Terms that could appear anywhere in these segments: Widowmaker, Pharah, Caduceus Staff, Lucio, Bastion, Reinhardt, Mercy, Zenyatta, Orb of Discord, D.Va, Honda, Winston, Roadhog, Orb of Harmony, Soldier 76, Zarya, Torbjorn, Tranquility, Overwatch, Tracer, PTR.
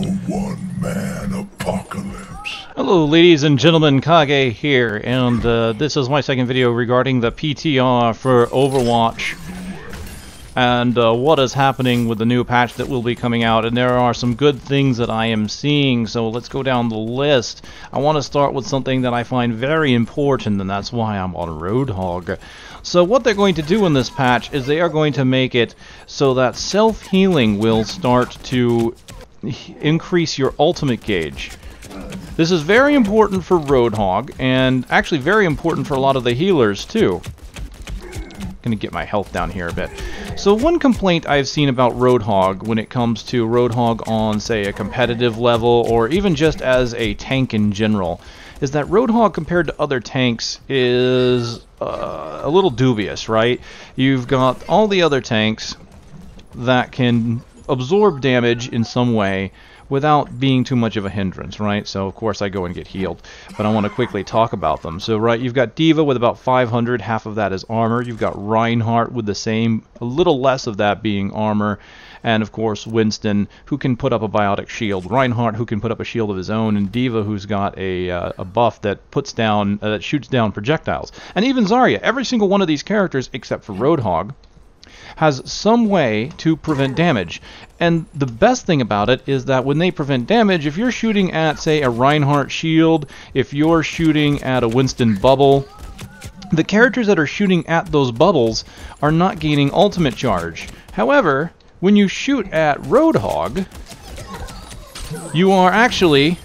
a one-man apocalypse. Hello ladies and gentlemen, Kage here, and this is my second video regarding the PTR for Overwatch and what is happening with the new patch that will be coming out. And there are some good things that I am seeing, so let's go down the list. I want to start with something that I find very important, and that's why I'm on Roadhog. So what they're going to do in this patch is they are going to make it so that self-healing will start to increase your ultimate gauge. This is very important for Roadhog, and actually very important for a lot of the healers too. Gonna get my health down here a bit. So one complaint I've seen about Roadhog when it comes to Roadhog on, say, a competitive level or even just as a tank in general, is that Roadhog compared to other tanks is a little dubious, right? You've got all the other tanks that can absorb damage in some way without being too much of a hindrance, right? So of course I go and get healed, but I want to quickly talk about them. So right, you've got D.Va with about 500, half of that is armor. You've got Reinhardt with the same, a little less of that being armor. And of course Winston, who can put up a biotic shield, Reinhardt, who can put up a shield of his own, and D.Va, who's got a buff that puts down, that shoots down projectiles. And even Zarya, every single one of these characters except for Roadhog has some way to prevent damage. And the best thing about it is that when they prevent damage, if you're shooting at, say, a Reinhardt shield, if you're shooting at a Winston bubble, the characters that are shooting at those bubbles are not gaining ultimate charge. However, when you shoot at Roadhog, you are actually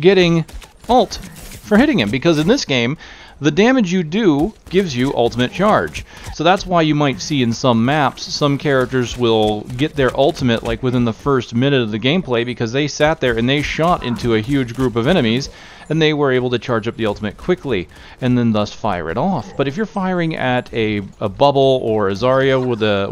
getting ult for hitting him, because in this game, the damage you do gives you ultimate charge. So that's why you might see in some maps, some characters will get their ultimate like within the first minute of the gameplay, because they sat there and they shot into a huge group of enemies and they were able to charge up the ultimate quickly and then thus fire it off. But if you're firing at a bubble or a Zarya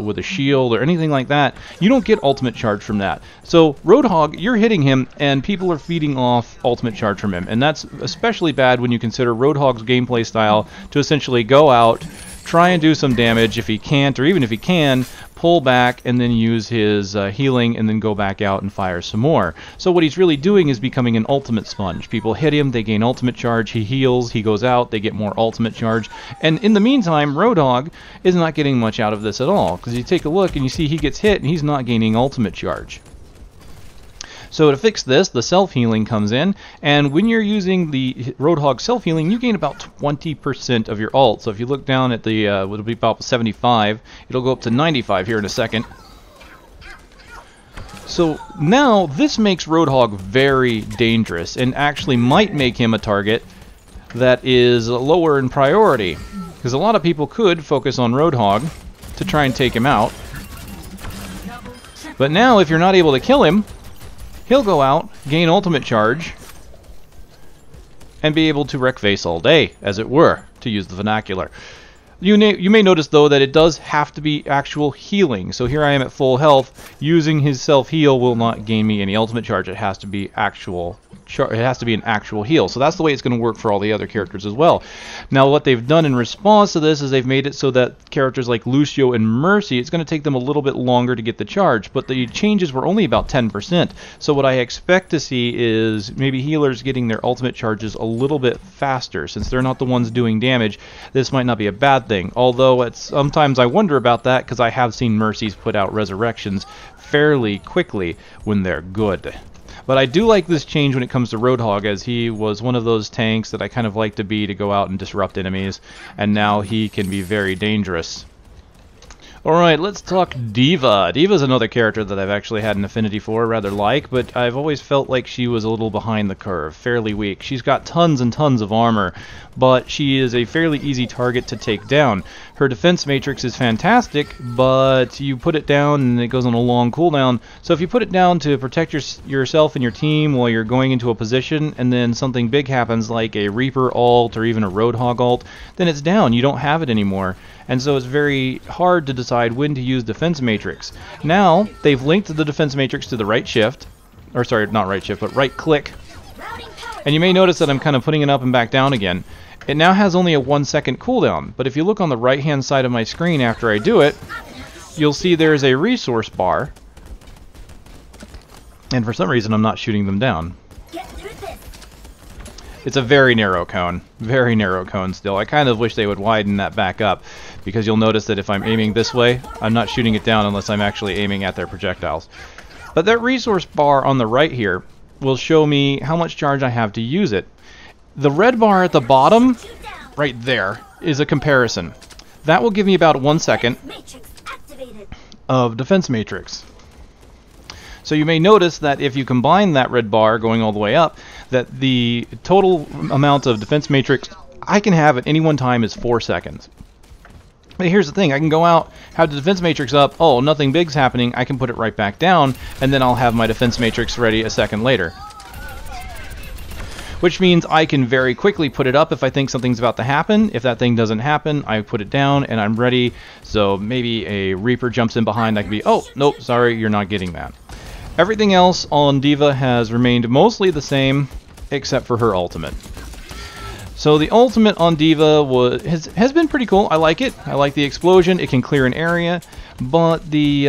with a shield or anything like that, you don't get ultimate charge from that. So Roadhog, you're hitting him and people are feeding off ultimate charge from him, and that's especially bad when you consider Roadhog's gameplay style to essentially go out, try and do some damage if he can't, or even if he can, pull back and then use his healing and then go back out and fire some more. So what he's really doing is becoming an ultimate sponge. People hit him, they gain ultimate charge, he heals, he goes out, they get more ultimate charge. And in the meantime, Roadhog is not getting much out of this at all, because you take a look and you see he gets hit and he's not gaining ultimate charge. So to fix this, the self-healing comes in, and when you're using the Roadhog self-healing, you gain about 20% of your ult. So if you look down at the, it'll be about 75, it'll go up to 95 here in a second. So now this makes Roadhog very dangerous, and actually might make him a target that is lower in priority, because a lot of people could focus on Roadhog to try and take him out. But now if you're not able to kill him, he'll go out, gain ultimate charge, and be able to wreck face all day, as it were, to use the vernacular. You may notice, though, that it does have to be actual healing. So here I am at full health. Using his self-heal will not gain me any ultimate charge. It has to be actual charge. It has to be an actual heal. So that's the way it's going to work for all the other characters as well. Now, what they've done in response to this is they've made it so that characters like Lucio and Mercy, it's going to take them a little bit longer to get the charge. But the changes were only about 10%. So what I expect to see is maybe healers getting their ultimate charges a little bit faster. Since they're not the ones doing damage, this might not be a bad thing, although it's, sometimes I wonder about that, because I have seen Mercies put out resurrections fairly quickly when they're good. But I do like this change when it comes to Roadhog, as he was one of those tanks that I kind of like to be, to go out and disrupt enemies, and now he can be very dangerous. Alright, let's talk D.Va. D.Va's another character that I've actually had an affinity for, rather like, but I've always felt like she was a little behind the curve, fairly weak. She's got tons and tons of armor, but she is a fairly easy target to take down. Her defense matrix is fantastic, but you put it down and it goes on a long cooldown. So if you put it down to protect yourself and your team while you're going into a position, and then something big happens like a Reaper ult or even a Roadhog ult, then it's down. You don't have it anymore. And so it's very hard to decide when to use defense matrix. Now they've linked the defense matrix to the right shift, or sorry, not right shift, but right click. And you may notice that I'm kind of putting it up and back down again. It now has only a 1 second cooldown, but if you look on the right hand side of my screen after I do it, you'll see there's a resource bar And for some reason I'm not shooting them down. It's a very narrow cone. Very narrow cone still. I kind of wish they would widen that back up, because you'll notice that if I'm aiming this way, I'm not shooting it down unless I'm actually aiming at their projectiles. But that resource bar on the right here will show me how much charge I have to use it. The red bar at the bottom, right there, is a comparison. That will give me about 1 second of defense matrix. So you may notice that if you combine that red bar going all the way up, that the total amount of defense matrix I can have at any one time is 4 seconds. But here's the thing, I can go out, have the defense matrix up, oh, nothing big's happening, I can put it right back down, and then I'll have my defense matrix ready a second later. Which means I can very quickly put it up if I think something's about to happen. If that thing doesn't happen, I put it down and I'm ready. So maybe a Reaper jumps in behind, I can be, oh, nope, sorry, you're not getting that. Everything else on D.Va has remained mostly the same, except for her ultimate. So the ultimate on D.Va has been pretty cool. I like it. I like the explosion. It can clear an area, but the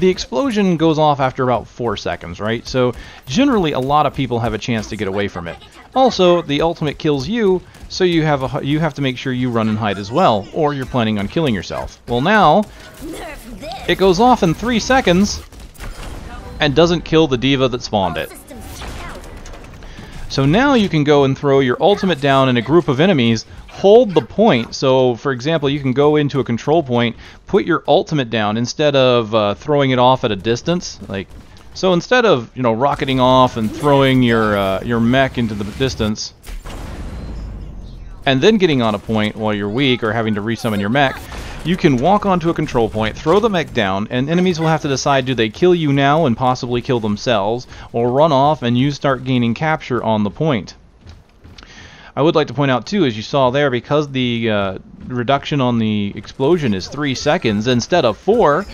explosion goes off after about 4 seconds, right? So generally, a lot of people have a chance to get away from it. Also, the ultimate kills you, so you have to make sure you run and hide as well, or you're planning on killing yourself. Well, now. It goes off in 3 seconds and doesn't kill the D.Va that spawned it. So now you can go and throw your ultimate down in a group of enemies, hold the point. So, for example, you can go into a control point, put your ultimate down instead of throwing it off at a distance. Like, so instead of, you know, rocketing off and throwing your mech into the distance and then getting on a point while you're weak or having to resummon your mech, you can walk onto a control point, throw the mech down, and enemies will have to decide, do they kill you now and possibly kill themselves, or run off and you start gaining capture on the point. I would like to point out too, as you saw there, because the reduction on the explosion is 3 seconds instead of 4,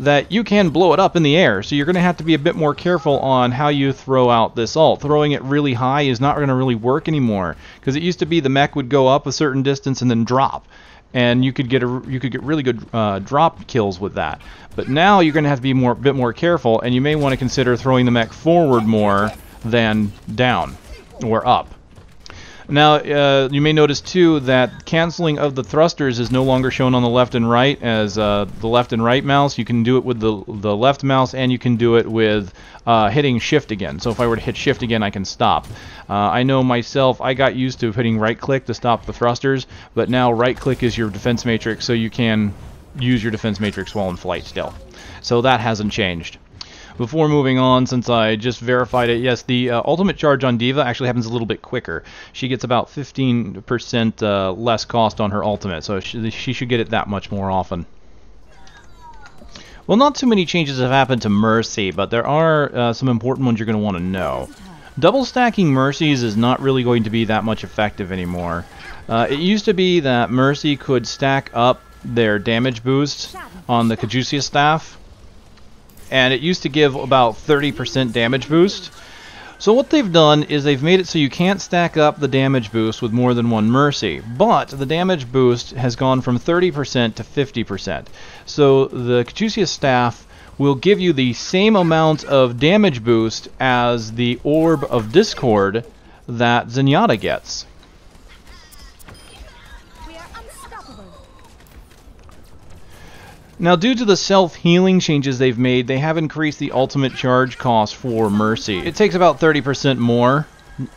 that you can blow it up in the air. So you're going to have to be a bit more careful on how you throw out this ult. Throwing it really high is not going to really work anymore, because it used to be the mech would go up a certain distance and then drop. And you could get really good drop kills with that. But now you're going to have to be a bit more careful, and you may want to consider throwing the mech forward more than down or up. Now you may notice too that canceling of the thrusters is no longer shown on the left and right as the left and right mouse. You can do it with the left mouse, and you can do it with hitting shift again. So if I were to hit shift again, I can stop. I know myself, I got used to hitting right click to stop the thrusters, but now right click is your defense matrix, so you can use your defense matrix while in flight still. So that hasn't changed. Before moving on, since I just verified it, yes, the ultimate charge on D.Va actually happens a little bit quicker. She gets about 15% less cost on her ultimate, so she should get it that much more often. Well, not too many changes have happened to Mercy, but there are some important ones you're going to want to know. Double stacking Mercies is not really going to be that much effective anymore. It used to be that Mercy could stack up their damage boost on the Caduceus Staff, and it used to give about 30% damage boost. So what they've done is they've made it so you can't stack up the damage boost with more than one Mercy, but the damage boost has gone from 30% to 50%. So the Caduceus Staff will give you the same amount of damage boost as the Orb of Discord that Zenyatta gets. Now, due to the self-healing changes they've made, they have increased the ultimate charge cost for Mercy. It takes about 30% more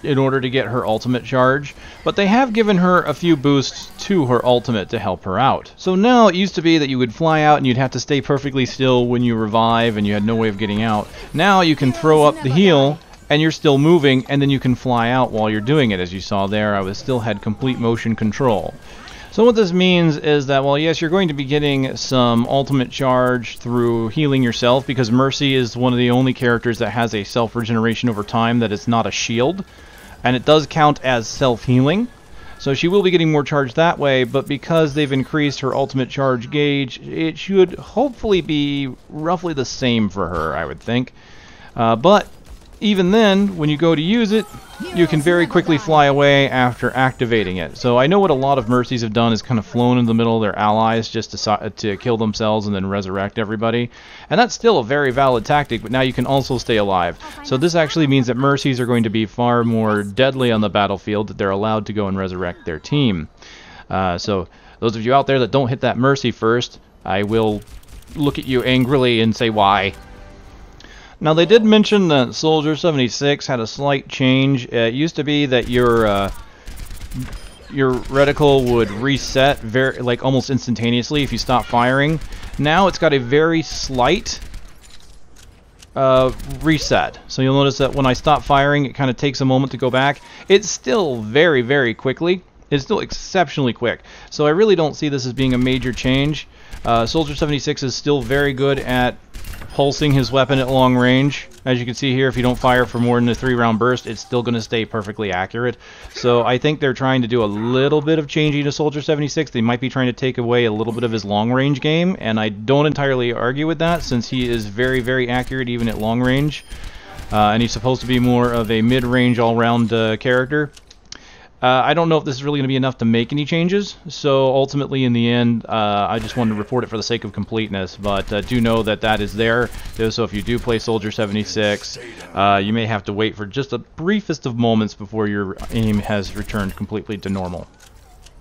in order to get her ultimate charge, but they have given her a few boosts to her ultimate to help her out. So now it used to be that you would fly out and you'd have to stay perfectly still when you revive and you had no way of getting out. Now you can throw up the heal and you're still moving, and then you can fly out while you're doing it. As you saw there, I still had complete motion control. So what this means is that, well, yes, you're going to be getting some ultimate charge through healing yourself, because Mercy is one of the only characters that has a self-regeneration over time that is not a shield, and it does count as self-healing. So she will be getting more charge that way, but because they've increased her ultimate charge gauge, it should hopefully be roughly the same for her, I would think. But even then, when you go to use it, you can very quickly fly away after activating it. So I know what a lot of Mercies have done is kind of flown in the middle of their allies just to kill themselves and then resurrect everybody. And that's still a very valid tactic, but now you can also stay alive. So this actually means that Mercies are going to be far more deadly on the battlefield, that they're allowed to go and resurrect their team. So those of you out there that don't hit that Mercy first, I will look at you angrily and say why. Now, they did mention that Soldier 76 had a slight change. It used to be that your reticle would reset very, like, almost instantaneously if you stop firing. Now it's got a very slight reset. So you'll notice that when I stop firing, it kind of takes a moment to go back. It's still very, very quickly. It's still exceptionally quick. So I really don't see this as being a major change. Soldier 76 is still very good at pulsing his weapon at long range. As you can see here, if you don't fire for more than a 3-round burst, it's still going to stay perfectly accurate. So I think they're trying to do a little bit of changing to Soldier 76. They might be trying to take away a little bit of his long range game, and I don't entirely argue with that, since he is very, very accurate even at long range. And he's supposed to be more of a mid-range all-round character. I don't know if this is really going to be enough to make any changes, so ultimately in the end, I just wanted to report it for the sake of completeness, but do know that that is there, so if you do play Soldier 76, you may have to wait for just the briefest of moments before your aim has returned completely to normal.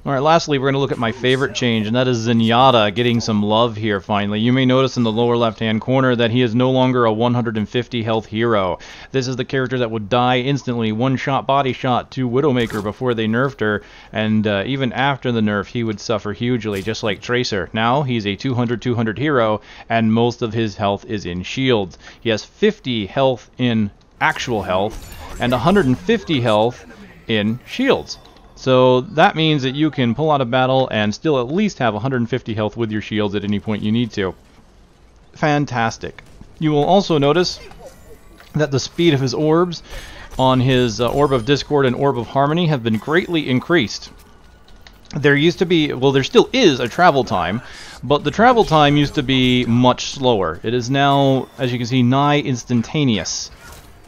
Alright, lastly, we're going to look at my favorite change, and that is Zenyatta getting some love here, finally. You may notice in the lower left-hand corner that he is no longer a 150 health hero. This is the character that would die instantly, one-shot body shot to Widowmaker before they nerfed her, and even after the nerf, he would suffer hugely, just like Tracer. Now, he's a 200-200 hero, and most of his health is in shields. He has 50 health in actual health, and 150 health in shields. So that means that you can pull out of battle and still at least have 150 health with your shields at any point you need to. Fantastic. You will also notice that the speed of his orbs on his Orb of Discord and Orb of Harmony have been greatly increased. There used to be, well, there still is a travel time, but the travel time used to be much slower. It is now, as you can see, nigh instantaneous.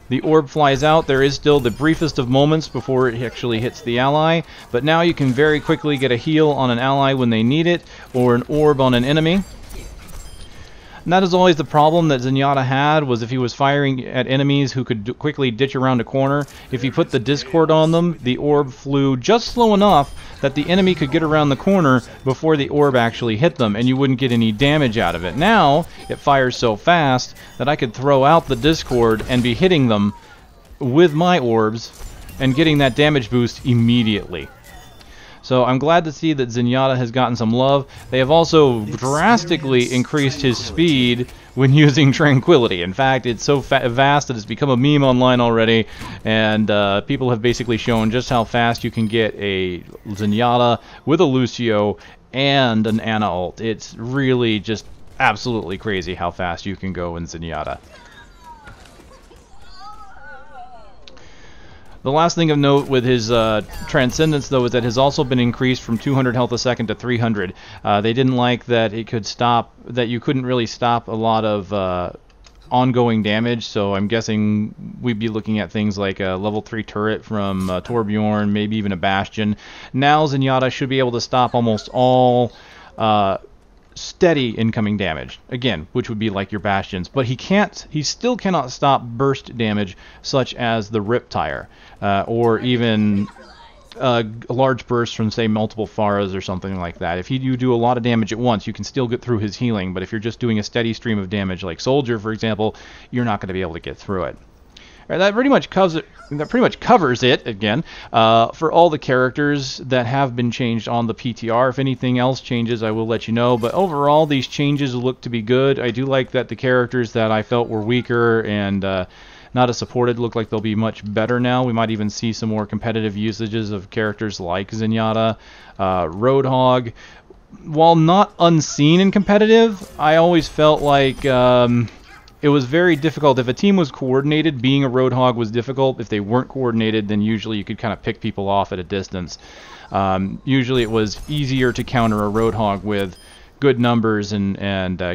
The orb flies out, there is still the briefest of moments before it actually hits the ally, but now you can very quickly get a heal on an ally when they need it, or an orb on an enemy. And that is always the problem that Zenyatta had, was if he was firing at enemies who could quickly ditch around a corner, if he put the Discord on them, the orb flew just slow enough that the enemy could get around the corner before the orb actually hit them, and you wouldn't get any damage out of it. Now, it fires so fast that I could throw out the Discord and be hitting them with my orbs and getting that damage boost immediately. So I'm glad to see that Zenyatta has gotten some love. They have also drastically increased his speed when using Tranquility. In fact, it's so vast that it's become a meme online already, and people have basically shown just how fast you can get a Zenyatta with a Lucio and an Ana ult. It's really just absolutely crazy how fast you can go in Zenyatta. The last thing of note with his transcendence, though, is that it has also been increased from 200 health a second to 300. They didn't like that it could stop, that you couldn't really stop a lot of ongoing damage, so I'm guessing we'd be looking at things like a level 3 turret from Torbjorn, maybe even a Bastion. Now Zenyatta should be able to stop almost all steady incoming damage, again, which would be like your Bastions, but he still cannot stop burst damage such as the Rip Tire, or even a large burst from, say, multiple Pharahs or something like that. If you do a lot of damage at once, you can still get through his healing, but if you're just doing a steady stream of damage like Soldier, for example, you're not going to be able to get through it. All right, that pretty much covers it, again, for all the characters that have been changed on the PTR. If anything else changes, I will let you know. But overall, these changes look to be good. I do like that the characters that I felt were weaker and not as supported look like they'll be much better now. We might even see some more competitive usages of characters like Zenyatta, Roadhog. While not unseen and competitive, I always felt like it was very difficult. If a team was coordinated, being a Roadhog was difficult. If they weren't coordinated, then usually you could kind of pick people off at a distance. Usually it was easier to counter a Roadhog with good numbers and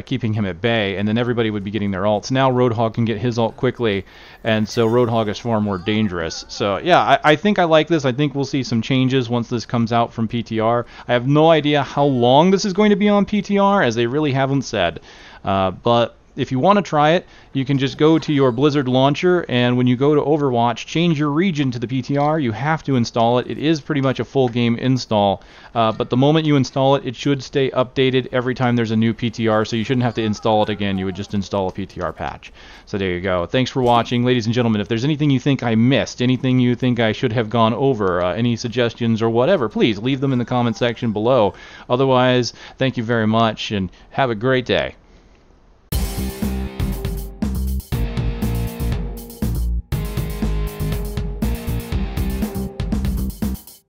keeping him at bay, and then everybody would be getting their ults. Now Roadhog can get his ult quickly, and so Roadhog is far more dangerous. So yeah, I think I like this. I think we'll see some changes once this comes out from PTR. I have no idea how long this is going to be on PTR, as they really haven't said. But if you want to try it, you can just go to your Blizzard launcher, and when you go to Overwatch, change your region to the PTR. You have to install it. It is pretty much a full game install, but the moment you install it, it should stay updated every time there's a new PTR, so you shouldn't have to install it again. You would just install a PTR patch. So there you go. Thanks for watching. Ladies and gentlemen, if there's anything you think I missed, anything you think I should have gone over, any suggestions or whatever, please leave them in the comment section below. Otherwise, thank you very much, and have a great day.